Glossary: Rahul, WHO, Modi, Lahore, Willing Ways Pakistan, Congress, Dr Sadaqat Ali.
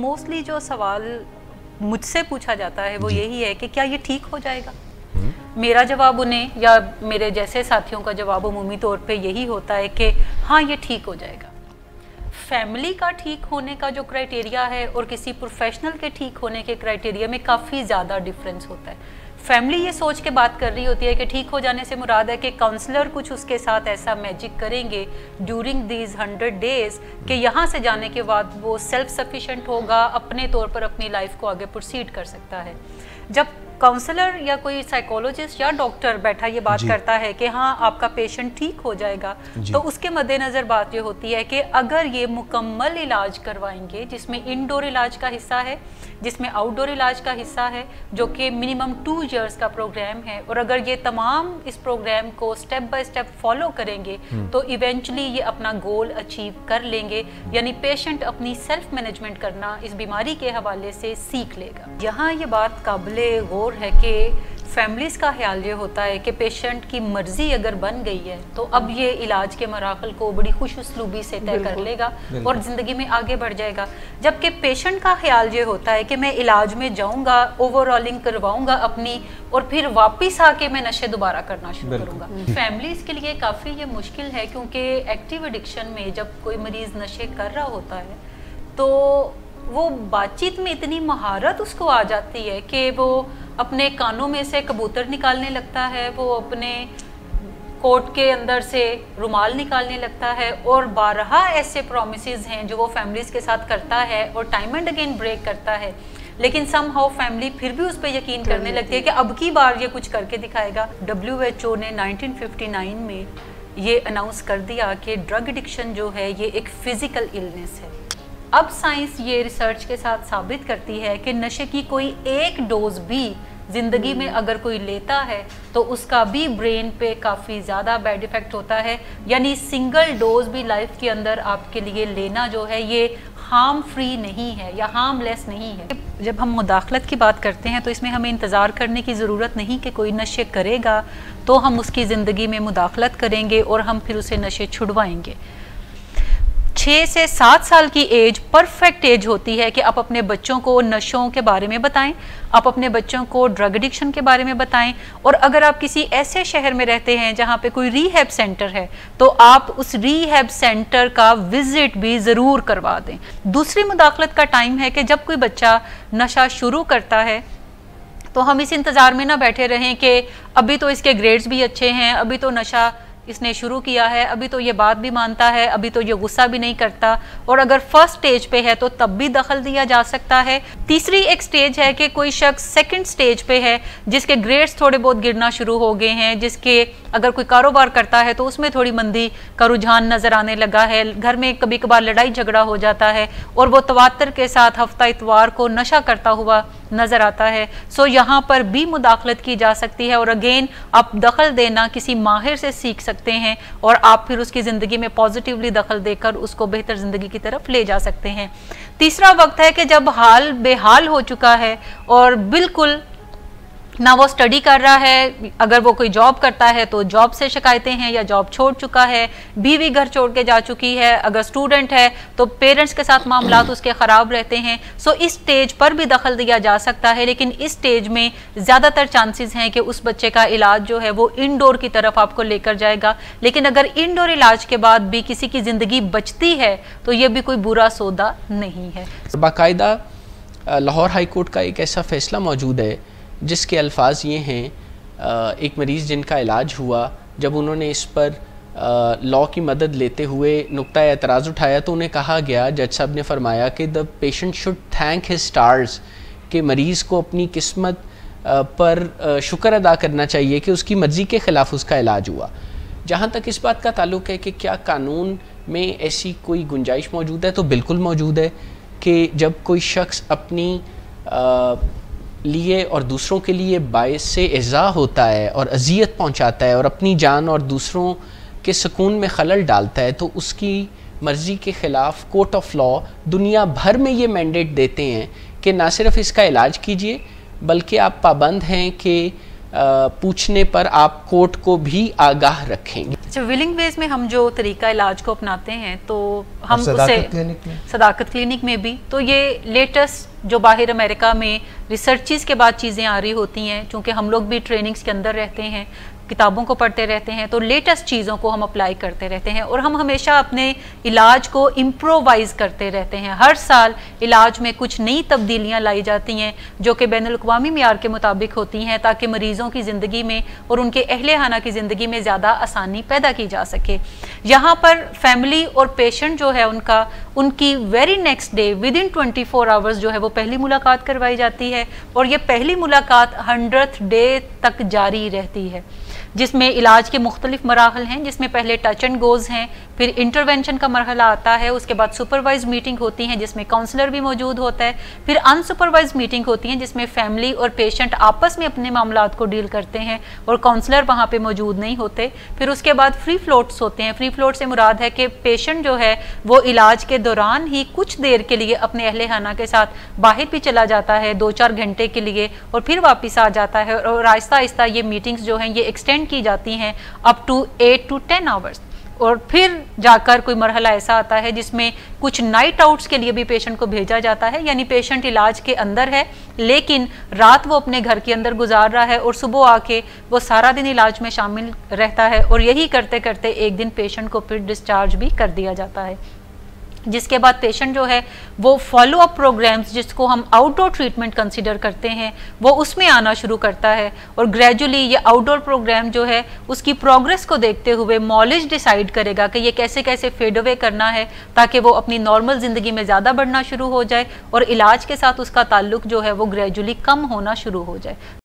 Mostly जो सवाल मुझसे पूछा जाता है वो यही है कि क्या ये ठीक हो जाएगा। मेरा जवाब उन्हें या मेरे जैसे साथियों का जवाब उमूमी तौर पे यही होता है कि हाँ ये ठीक हो जाएगा। फैमिली का ठीक होने का जो क्राइटेरिया है और किसी प्रोफेशनल के ठीक होने के क्राइटेरिया में काफ़ी ज़्यादा डिफरेंस होता है। फैमिली ये सोच के बात कर रही होती है कि ठीक हो जाने से मुराद है कि काउंसलर कुछ उसके साथ ऐसा मैजिक करेंगे ड्यूरिंग दीज 100 days कि यहाँ से जाने के बाद वो सेल्फ सफिशेंट होगा, अपने तौर पर अपनी लाइफ को आगे प्रोसीड कर सकता है। जब काउंसलर या कोई साइकोलॉजिस्ट या डॉक्टर बैठा ये बात करता है कि हाँ आपका पेशेंट ठीक हो जाएगा, तो उसके मद्देनज़र बात ये होती है कि अगर ये मुकम्मल इलाज करवाएंगे जिसमें इनडोर इलाज का हिस्सा है, जिसमें आउटडोर इलाज का हिस्सा है, जो कि मिनिमम 2 years का प्रोग्राम है, और अगर ये तमाम इस प्रोग्राम को स्टेप बाय स्टेप फॉलो करेंगे तो इवेंचुअली ये अपना गोल अचीव कर लेंगे। यानी पेशेंट अपनी सेल्फ मैनेजमेंट करना इस बीमारी के हवाले से सीख लेगा। यहाँ ये बात काबिले गौर है कि फैमिलीज़ का ख्याल ये होता है कि पेशेंट की मर्ज़ी अगर बन गई है तो अब ये इलाज के मराहल को बड़ी खुशउस्लूबी से तय कर लेगा और ज़िंदगी में आगे बढ़ जाएगा। जबकि पेशेंट का ख्याल ये होता है कि मैं इलाज में जाऊँगा, ओवरऑलिंग करवाऊँगा अपनी, और फिर वापस आके मैं नशे दोबारा करना शुरू करूँगा। फैमिलीज़ के लिए काफ़ी ये मुश्किल है क्योंकि एक्टिव एडिक्शन में जब कोई मरीज़ नशे कर रहा होता है तो वो बातचीत में इतनी महारत उसको आ जाती है कि वो अपने कानों में से कबूतर निकालने लगता है, वो अपने कोट के अंदर से रुमाल निकालने लगता है, और बारहा ऐसे प्रॉमिसेस हैं जो वो फैमिलीज़ के साथ करता है और टाइम एंड अगेन ब्रेक करता है, लेकिन सम हाउ फैमिली फिर भी उस पर यकीन करने लगती है कि अब की बार ये कुछ करके दिखाएगा। WHO ने 1959 में ये अनाउंस कर दिया कि ड्रग एडिक्शन जो है ये एक फ़िज़िकल इलनेस है। अब साइंस ये रिसर्च के साथ साबित करती है कि नशे की कोई एक डोज भी ज़िंदगी में अगर कोई लेता है तो उसका भी ब्रेन पे काफ़ी ज़्यादा बैड इफ़ेक्ट होता है। यानी सिंगल डोज भी लाइफ के अंदर आपके लिए लेना जो है ये हार्म फ्री नहीं है या हार्मलेस नहीं है। जब हम मुदाखलत की बात करते हैं तो इसमें हमें इंतज़ार करने की ज़रूरत नहीं कि कोई नशे करेगा तो हम उसकी ज़िंदगी में मुदाखलत करेंगे और हम फिर उसे नशे छुड़वाएँगे। 6 से 7 साल की एज परफेक्ट एज होती है कि आप अपने बच्चों को नशों के बारे में बताएं, आप अपने बच्चों को ड्रग एडिक्शन के बारे में बताएं, और अगर आप किसी ऐसे शहर में रहते हैं जहां पे कोई रीहैब सेंटर है तो आप उस रीहैब सेंटर का विजिट भी ज़रूर करवा दें। दूसरी मुदाखलत का टाइम है कि जब कोई बच्चा नशा शुरू करता है तो हम इस इंतज़ार में ना बैठे रहें कि अभी तो इसके ग्रेड्स भी अच्छे हैं, अभी तो नशा इसने शुरू किया है, अभी तो ये बात भी मानता है, अभी तो ये गुस्सा भी नहीं करता, और अगर फर्स्ट स्टेज पे है तो तब भी दखल दिया जा सकता है। तीसरी एक स्टेज है कि कोई शख्स सेकंड स्टेज पे है जिसके ग्रेड्स थोड़े बहुत गिरना शुरू हो गए हैं, जिसके अगर कोई कारोबार करता है तो उसमें थोड़ी मंदी का रुझान नज़र आने लगा है, घर में कभी कभार लड़ाई झगड़ा हो जाता है और वो तवातर के साथ हफ्ता इतवार को नशा करता हुआ नज़र आता है। सो यहाँ पर भी मुदाखलत की जा सकती है, और अगेन आप दखल देना किसी माहिर से सीख सकते हैं और आप फिर उसकी ज़िंदगी में पॉजिटिवली दखल देकर उसको बेहतर ज़िंदगी की तरफ ले जा सकते हैं। तीसरा वक्त है कि जब हाल बेहाल हो चुका है और बिल्कुल ना वो स्टडी कर रहा है, अगर वो कोई जॉब करता है तो जॉब से शिकायतें हैं या जॉब छोड़ चुका है, बीवी घर छोड़ के जा चुकी है, अगर स्टूडेंट है तो पेरेंट्स के साथ मामलात उसके ख़राब रहते हैं। सो इस स्टेज पर भी दखल दिया जा सकता है, लेकिन इस स्टेज में ज़्यादातर चांसेस हैं कि उस बच्चे का इलाज जो है वो इनडोर की तरफ आपको लेकर जाएगा। लेकिन अगर इनडोर इलाज के बाद भी किसी की ज़िंदगी बचती है तो ये भी कोई बुरा सौदा नहीं है। बाकायदा लाहौर हाई कोर्ट का एक ऐसा फैसला मौजूद है जिसके अल्फाज ये हैं, एक मरीज़ जिनका इलाज हुआ, जब उन्होंने इस पर लॉ की मदद लेते हुए नुक्ता एतराज़ उठाया तो उन्हें कहा गया, जज साहब ने फरमाया कि the patient should thank his stars, कि मरीज़ को अपनी किस्मत पर शुक्र अदा करना चाहिए कि उसकी मर्ज़ी के ख़िलाफ़ उसका इलाज हुआ। जहाँ तक इस बात का ताल्लुक़ है कि क्या कानून में ऐसी कोई गुंजाइश मौजूद है, तो बिल्कुल मौजूद है कि जब कोई शख्स अपनी लिए और दूसरों के लिए बायस से इज़ा होता है और अजियत पहुंचाता है और अपनी जान और दूसरों के सुकून में खलल डालता है, तो उसकी मर्ज़ी के ख़िलाफ़ कोर्ट ऑफ लॉ दुनिया भर में ये मैंडेट देते हैं कि ना सिर्फ इसका इलाज कीजिए बल्कि आप पाबंद हैं कि पूछने पर आप कोर्ट को भी आगाह रखेंगे। अच्छा, विलिंग वेज में हम जो तरीका इलाज को अपनाते हैं तो हम सदाकत क्लिनिक में भी, तो ये लेटेस्ट जो बाहर अमेरिका में रिसर्चेस के बाद चीज़ें आ रही होती हैं, क्योंकि हम लोग भी ट्रेनिंग्स के अंदर रहते हैं, किताबों को पढ़ते रहते हैं, तो लेटेस्ट चीज़ों को हम अप्लाई करते रहते हैं और हम हमेशा अपने इलाज को इम्प्रोवाइज़ करते रहते हैं। हर साल इलाज में कुछ नई तब्दीलियां लाई जाती हैं जो कि बैनुल अक़वामी मियार के मुताबिक होती हैं, ताकि मरीज़ों की ज़िंदगी में और उनके अहले खाना की ज़िंदगी में ज़्यादा आसानी पैदा की जा सके। यहाँ पर फैमिली और पेशेंट जो है उनकी very next day within 24 hours जो है वो पहली मुलाकात करवाई जाती है और ये पहली मुलाकात 100वें डे तक जारी रहती है, जिसमें इलाज के मुख्तलिफ मराहल हैं, जिसमें पहले टच एंड गोज़ हैं, फिर इंटरवेंशन का मरहला आता है, उसके बाद सुपरवाइज मीटिंग होती है जिसमें काउंसलर भी मौजूद होता है, फिर अनसुपरवाइज मीटिंग होती है जिसमें फैमिली और पेशेंट आपस में अपने मामलात को डील करते हैं और काउंसलर वहाँ पे मौजूद नहीं होते, फिर उसके बाद फ्री फ्लोट्स होते हैं। फ्री फ्लोट से मुराद है कि पेशेंट जो है वो इलाज के दौरान ही कुछ देर के लिए अपने अहले खाना के साथ बाहर भी चला जाता है 2-4 घंटे के लिए और फिर वापस आ जाता है और आहिस्ता आहिस्ता ये मीटिंग्स जो हैं ये एक्सटेंड की जाती हैं अप टू 8 to 10 आवर्स और फिर जाकर कोई मरहला ऐसा आता है जिसमें कुछ नाइट आउट्स के लिए भी पेशेंट को भेजा जाता है, यानी पेशेंट इलाज के अंदर है लेकिन रात वो अपने घर के अंदर गुजार रहा है और सुबह आके वो सारा दिन इलाज में शामिल रहता है और यही करते करते एक दिन पेशेंट को फिर डिस्चार्ज भी कर दिया जाता है। जिसके बाद पेशेंट जो है वो फॉलो अप प्रोग्राम्स जिसको हम आउटडोर ट्रीटमेंट कंसीडर करते हैं वो उसमें आना शुरू करता है और ग्रेजुअली ये आउटडोर प्रोग्राम जो है उसकी प्रोग्रेस को देखते हुए मॉलेज डिसाइड करेगा कि ये कैसे कैसे फेड अवे करना है ताकि वो अपनी नॉर्मल ज़िंदगी में ज़्यादा बढ़ना शुरू हो जाए और इलाज के साथ उसका ताल्लुक जो है वो ग्रेजुअली कम होना शुरू हो जाए।